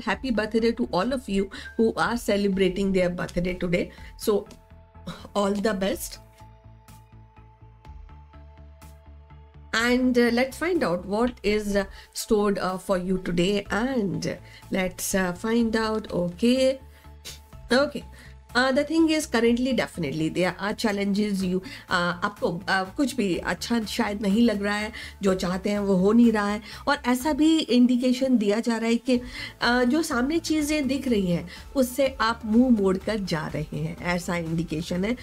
wonderful happy birthday to all of you who are celebrating their birthday today. So all the best. And let's find out what is stored for you today, and let's find out. Okay. The thing is, currently definitely there are challenges. You आपको कुछ भी अच्छा शायद नहीं लग रहा है, जो चाहते हैं वो हो नहीं रहा है, और ऐसा भी इंडिकेशन दिया जा रहा है कि जो सामने चीज़ें दिख रही हैं उससे आप मुंह मोड़ कर जा रहे हैं, ऐसा इंडिकेशन है.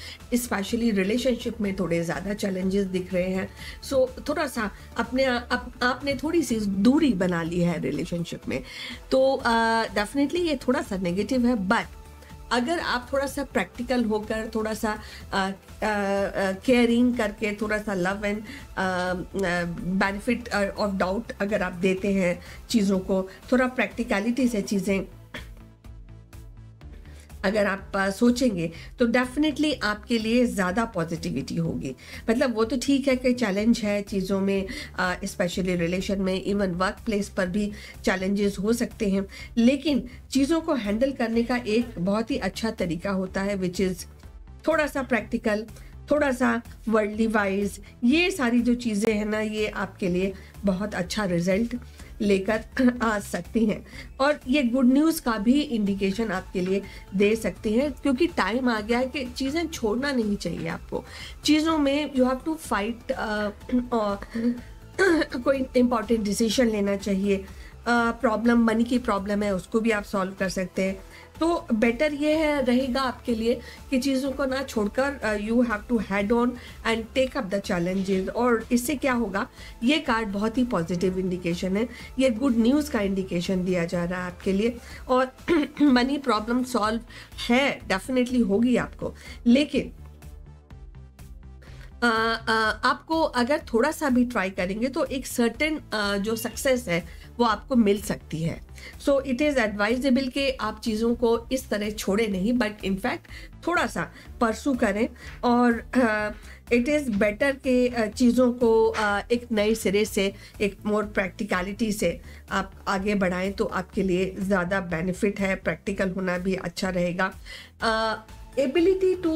स्पेशली रिलेशनशिप में थोड़े ज़्यादा चैलेंजेस दिख रहे हैं. सो थोड़ा सा आपने थोड़ी सी दूरी बना ली है रिलेशनशिप में, तो डेफिनेटली ये थोड़ा सा नेगेटिव है. बट अगर आप थोड़ा सा प्रैक्टिकल होकर, थोड़ा सा केयरिंग करके, थोड़ा सा love and benefit of doubt अगर आप देते हैं चीज़ों को, थोड़ा प्रैक्टिकलिटी से चीज़ें अगर आप सोचेंगे तो डेफिनेटली आपके लिए ज़्यादा पॉजिटिविटी होगी. मतलब वो तो ठीक है कि चैलेंज है चीज़ों में, स्पेशली रिलेशन में, इवन वर्क प्लेस पर भी चैलेंजेस हो सकते हैं, लेकिन चीज़ों को हैंडल करने का एक बहुत ही अच्छा तरीका होता है, विच इज़ थोड़ा सा प्रैक्टिकल, थोड़ा सा वर्ल्डली वाइज. ये सारी जो चीज़ें हैं ना, ये आपके लिए बहुत अच्छा रिजल्ट लेकर आ सकती हैं, और ये गुड न्यूज़ का भी इंडिकेशन आपके लिए दे सकती हैं, क्योंकि टाइम आ गया है कि चीज़ें छोड़ना नहीं चाहिए आपको. चीज़ों में यू हैव टू फाइट, कोई इम्पॉर्टेंट डिसीजन लेना चाहिए. प्रॉब्लम, मनी की प्रॉब्लम है, उसको भी आप सॉल्व कर सकते हैं. तो बेटर ये है रहेगा आपके लिए कि चीज़ों को ना छोड़कर you have to head on and take up the challenges. और इससे क्या होगा, ये कार्ड बहुत ही पॉजिटिव इंडिकेशन है, ये गुड न्यूज़ का इंडिकेशन दिया जा रहा है आपके लिए. और मनी प्रॉब्लम सॉल्व है, डेफिनेटली होगी आपको, लेकिन आपको अगर थोड़ा सा भी ट्राई करेंगे तो एक सर्टेन जो सक्सेस है वो आपको मिल सकती है. सो इट इज़ एडवाइजेबल कि आप चीज़ों को इस तरह छोड़े नहीं, बट इनफैक्ट थोड़ा सा परसू करें, और इट इज़ बेटर कि चीज़ों को एक नए सिरे से, एक मोर प्रैक्टिकलिटी से आप आगे बढ़ाएं, तो आपके लिए ज़्यादा बेनिफिट है. प्रैक्टिकल होना भी अच्छा रहेगा. Ability to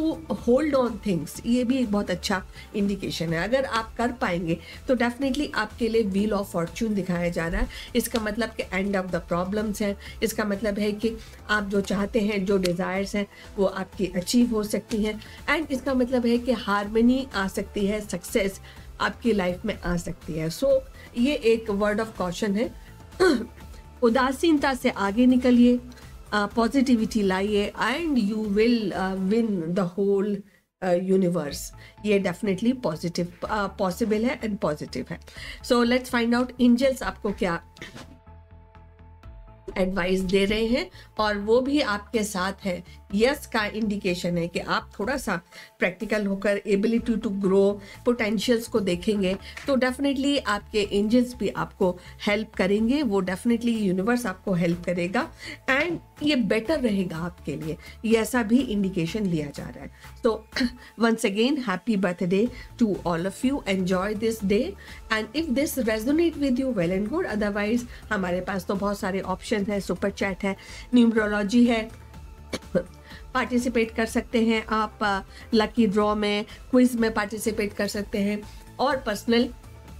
hold on things, ये भी एक बहुत अच्छा इंडिकेशन है. अगर आप कर पाएंगे तो डेफिनेटली आपके लिए व्हील ऑफ फॉर्चून दिखाया जा रहा है. इसका मतलब कि एंड ऑफ द प्रॉब्लम्स हैं, इसका मतलब है कि आप जो चाहते हैं, जो डिज़ायर्स हैं, वो आपकी अचीव हो सकती हैं. एंड इसका मतलब है कि हार्मनी आ सकती है, सक्सेस आपकी लाइफ में आ सकती है. सो ये एक वर्ड ऑफ कॉशन है. उदासीनता से आगे निकलिए, पॉजिटिविटी लाइए, and you will win the whole universe. ये डेफिनेटली पॉजिटिव पॉसिबल है एंड पॉजिटिव है. So let's find out angels आपको क्या एडवाइस दे रहे हैं, और वो भी आपके साथ है. यस का इंडिकेशन है कि आप थोड़ा सा प्रैक्टिकल होकर एबिलिटी टू ग्रो, पोटेंशियल्स को देखेंगे तो डेफिनेटली आपके एंजल्स भी आपको हेल्प करेंगे. वो डेफिनेटली यूनिवर्स आपको हेल्प करेगा, एंड ये बेटर रहेगा आपके लिए, ये ऐसा भी इंडिकेशन लिया जा रहा है. तो once again happy birthday to all of you. Enjoy this day, and if this resonate with you, well and good. Otherwise हमारे पास तो बहुत सारे ऑप्शन है, सुपर चैट है, न्यूमरोलॉजी है, पार्टिसिपेट कर सकते हैं आप लकी ड्रॉ में, क्विज में पार्टिसिपेट कर सकते हैं, और पर्सनल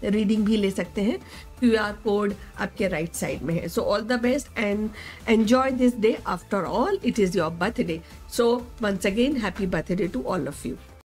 रीडिंग भी ले सकते हैं. QR कोड आपके राइट साइड में है. So all the best and enjoy this day. After all, it is your birthday. So once again, happy birthday to all of you.